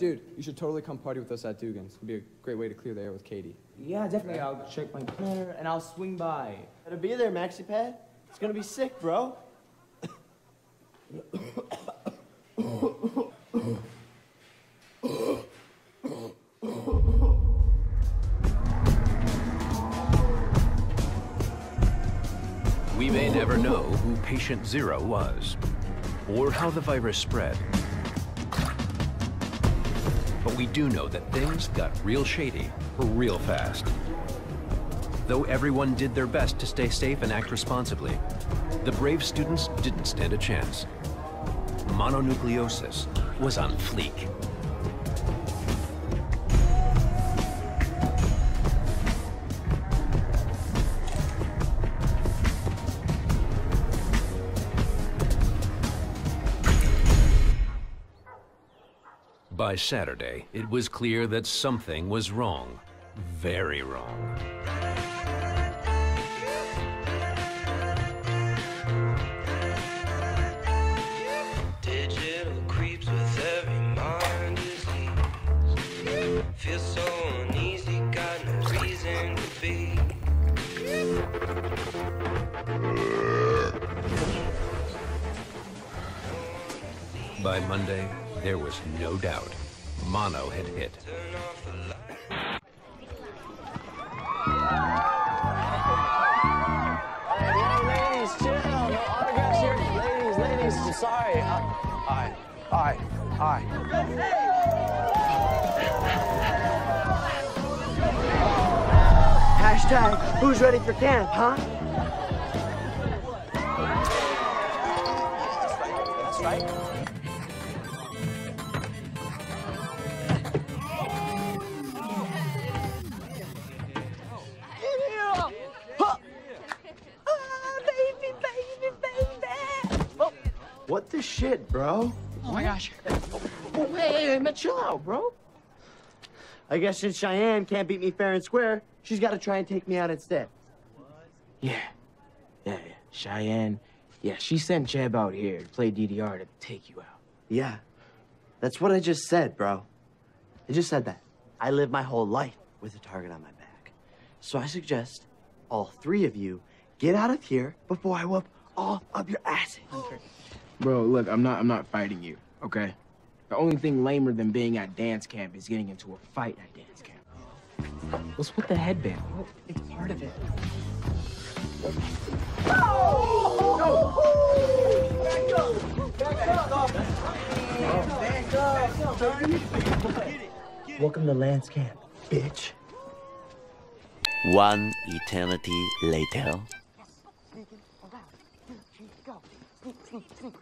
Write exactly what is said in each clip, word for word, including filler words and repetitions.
Dude, you should totally come party with us at Dugan's. It'd be a great way to clear the air with Katie. Yeah, definitely. I'll check my planner and I'll swing by. Better be there, MaxiPad. It's gonna be sick, bro. We may never know who Patient Zero was, or how the virus spread. But we do know that things got real shady, real fast. Though everyone did their best to stay safe and act responsibly, the brave students didn't stand a chance. Mononucleosis was on fleek. By Saturday, it was clear that something was wrong. Very wrong. Digital creeps with every mind disease. Feel so uneasy, got no reason to be. By Monday, there was no doubt. Mono had hit. Hey, ladies, chill. No autographs here. Ladies, ladies, I'm sorry. Hi, hi, hi. Hashtag, who's ready for camp, huh? That's right, that's right. What the shit, bro? Oh my gosh. Oh, oh, hey, hey, man, chill out, bro. I guess since Cheyenne can't beat me fair and square, she's got to try and take me out instead. Yeah. Yeah, yeah. Cheyenne. Yeah, she sent Jeb out here to play D D R to take you out. Yeah. That's what I just said, bro. I just said that. I live my whole life with a target on my back. So I suggest all three of you get out of here before I whoop all up your asses. Bro, look, I'm not I'm not fighting you, okay? The only thing lamer than being at dance camp is getting into a fight at dance camp. What's with the headband? What is part of it? Oh! No! Back up! Back up! Back up! Back up! Get it! Get it! Welcome to Lance Camp, bitch. One eternity later. Sneak, sneak, sneak, sneak,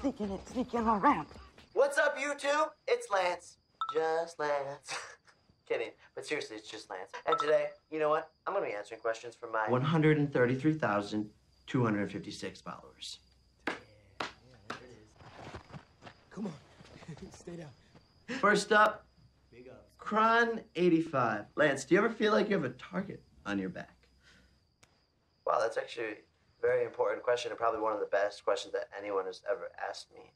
sneaking and sneaking around. What's up, YouTube? It's Lance. Just Lance. Kidding. But seriously, it's just Lance. And today, you know what? I'm going to be answering questions from my one hundred thirty-three thousand two hundred fifty-six followers. Yeah, yeah, there it is. Come on. Stay down. First up, big up. Cron eighty-five. Lance, do you ever feel like you have a target on your back? Wow, that's actually... very important question, and probably one of the best questions that anyone has ever asked me.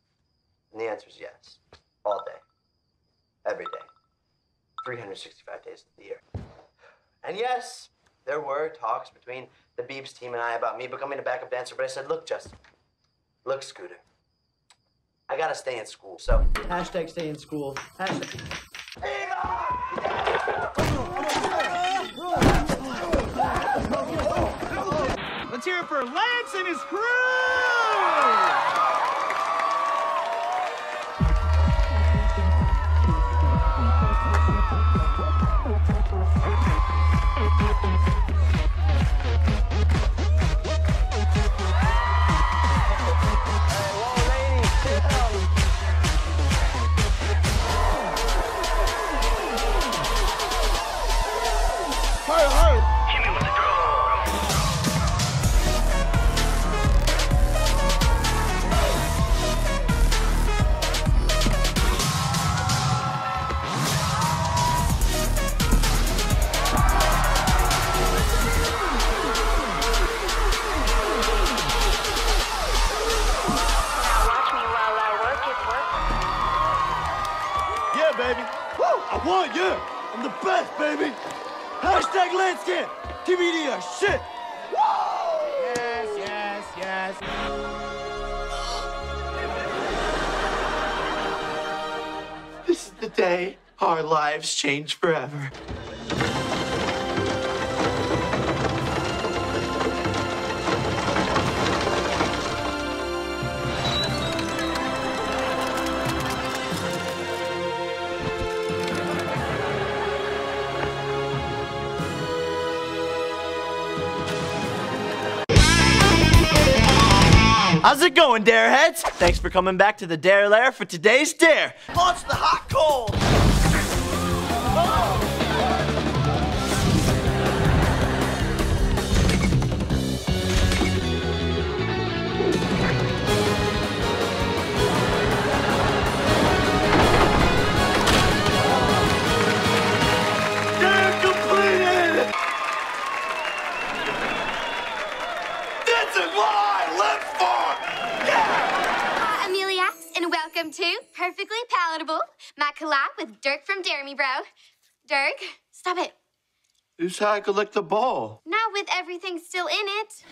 And the answer is yes. All day. Every day. three hundred sixty-five days of the year. And yes, there were talks between the Beebs team and I about me becoming a backup dancer, but I said, look, Justin. Look, Scooter. I gotta stay in school, so... Hashtag stay in school. Hashtag... Let's hear it for Lance and his crew! Yeah, baby. Woo! I won, yeah! I'm the best, baby! Hashtag Landscamp! Give me the uh, shit! Woo! Yes, yes, yes. This is the day our lives change forever. How's it going, Dare Heads? Thanks for coming back to the Dare Lair for today's Dare. Launch the hot coal! Perfectly palatable, my collab with Dirk from Dare Me Bro. Dirk, stop it. You said I could lick the ball. Not with everything still in it.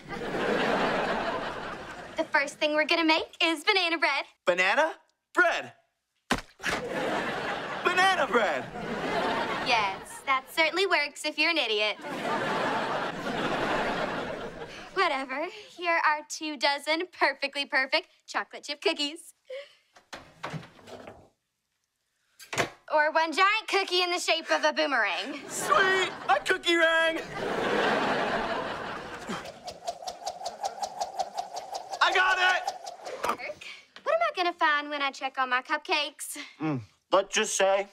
The first thing we're gonna make is banana bread. Banana? Bread. Banana bread. Yes, that certainly works if you're an idiot. Whatever. Here are two dozen perfectly perfect chocolate chip cookies. Or one giant cookie in the shape of a boomerang. Sweet! A cookie rang! I got it! Dirk, what am I gonna find when I check on my cupcakes? Mm, let's just say,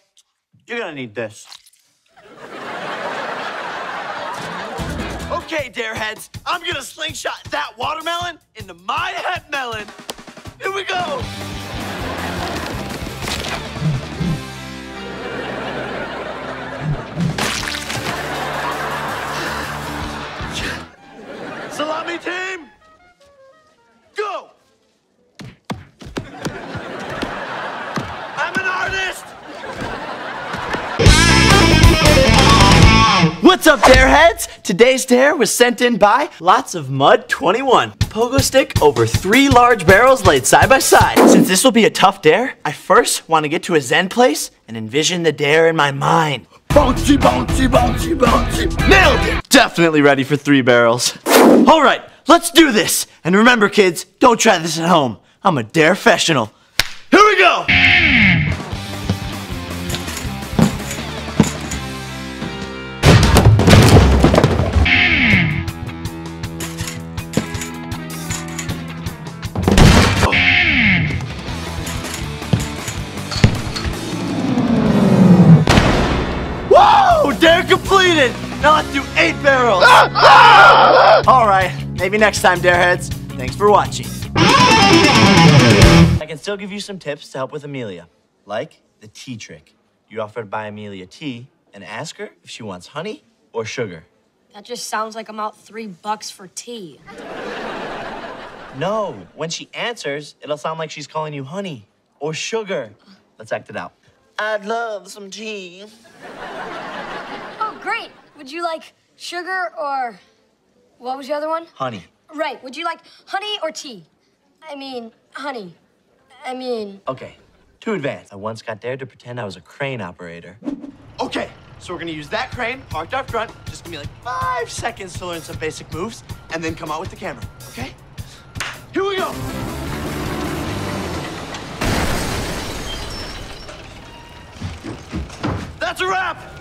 you're gonna need this. Okay, Dareheads, I'm gonna slingshot that watermelon into my head melon. Here we go! Salami team, go! I'm an artist! What's up, Dareheads? Today's Dare was sent in by Lots of Mud twenty-one. Pogo stick over three large barrels laid side by side. Since this will be a tough Dare, I first want to get to a Zen place and envision the Dare in my mind. Bouncy, bouncy, bouncy, bouncy. Nailed it! Definitely ready for three barrels. All right, let's do this. And remember, kids, don't try this at home. I'm a dare-fessional. Here we go! Completed! Now let's do eight barrels! Alright, maybe next time, Dareheads. Thanks for watching. I can still give you some tips to help with Amelia, like the tea trick. You offer to buy Amelia tea and ask her if she wants honey or sugar. That just sounds like I'm out three bucks for tea. No, when she answers, it'll sound like she's calling you honey or sugar. Let's act it out. I'd love some tea. Great. Would you like sugar or what was the other one? Honey. Right. Would you like honey or tea? I mean, honey. I mean... Okay. Too advanced. I once got dared to pretend I was a crane operator. Okay. So we're going to use that crane marked out front. Just give me like five seconds to learn some basic moves and then come out with the camera. Okay? Here we go. That's a wrap.